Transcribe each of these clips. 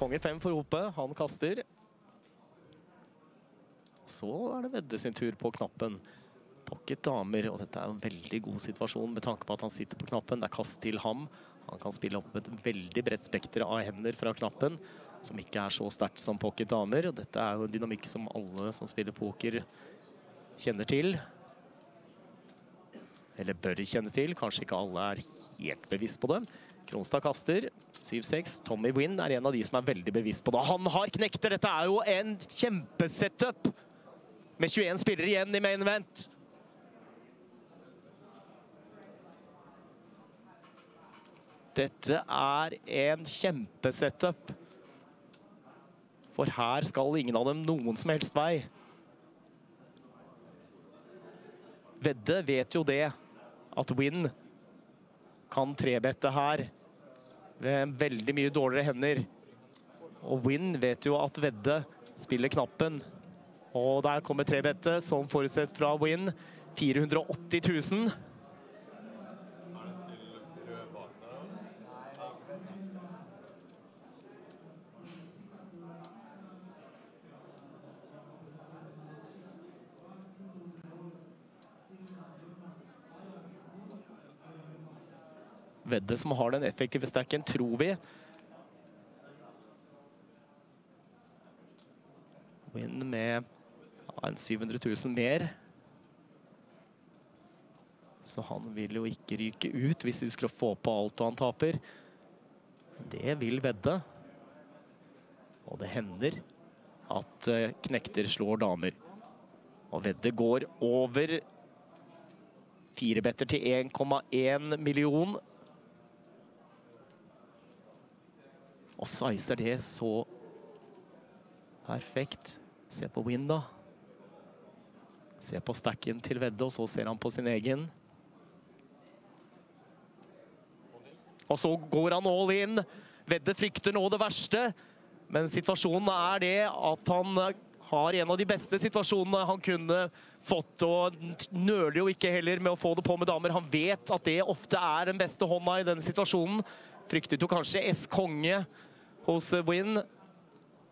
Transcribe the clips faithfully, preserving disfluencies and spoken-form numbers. Konge fem for hoppet. Han kaster. Så er det Wedde sin tur på knappen. Pocket damer, og dette er en veldig god situasjon med tanke på at han sitter på knappen. Det er kast til ham. Han kan spille opp et veldig bredt spekter av hender fra knappen, som ikke er så sterkt som pocket damer. Og dette er jo en dynamikk som alle som spiller poker kjenner til. Eller bør kjenne til. Kanskje ikke alle er helt bevisst på det. Jonstad kaster, syv seks. Tommy Wynn er en av de som er veldig bevisst på det. Han har knekter, dette er jo en kjempesetup. Med tjueen spillere igjen i Main Event. Dette er en kjempesetup. For her skal ingen av dem noen som helst vei. Wedde vet jo det, at Wynn kan trebette her ved veldig mye dårligere hender. Og Wynn vet jo at Wedde spiller knappen. Og der kommer trebettet som forutsett fra Wynn. fire hundre og åtti tusen. Wedde som har den effektive stacken, tror vi. Wynn med ja, en syv hundre tusen mer. Så han vil jo ikke ryke ut hvis de skulle få på alt og han taper. Det vil Wedde. Og det hender at knekter slår damer. Og Wedde går over fire better til en komma en million. Og sizer det så perfekt. Se på Wynn da. Se på stacken til Wedde, og så ser han på sin egen. Og så går han all in. Wedde frykter nå det verste. Men situasjonen er det at han har en av de beste situasjonene han kunne fått, og nøler jo ikke heller med å få det på med damer. Han vet at det ofte er den beste hånda i denne situasjonen. Fryktet jo kanskje S-konge hos Wynn.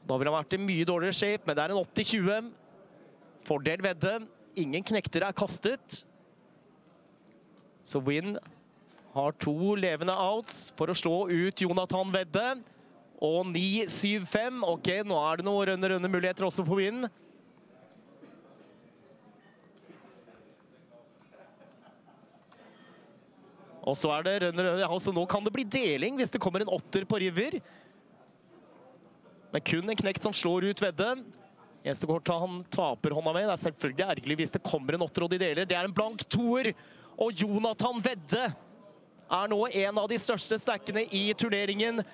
Da ville han vært i mye dårligere shape, men det er en åtti tjue. Fordel Wedde. Ingen knekter er kastet. Så Wynn har to levende outs for å slå ut Jonathan Wedde. Og ni syv fem. Ok, nå er det noen rønne-rønne muligheter også på Wynn. Og så er det rønne-rønne. Altså, nå kan det bli deling hvis det kommer en åtter på river. Men kun en knekt som slår ut Wedde. Eneste kort han taper hånda med. Det er selvfølgelig ergerlig hvis det kommer en åtter og de deler. Det er en blank toer. Og Jonathan Wedde er nå en av de største stackene i turneringen.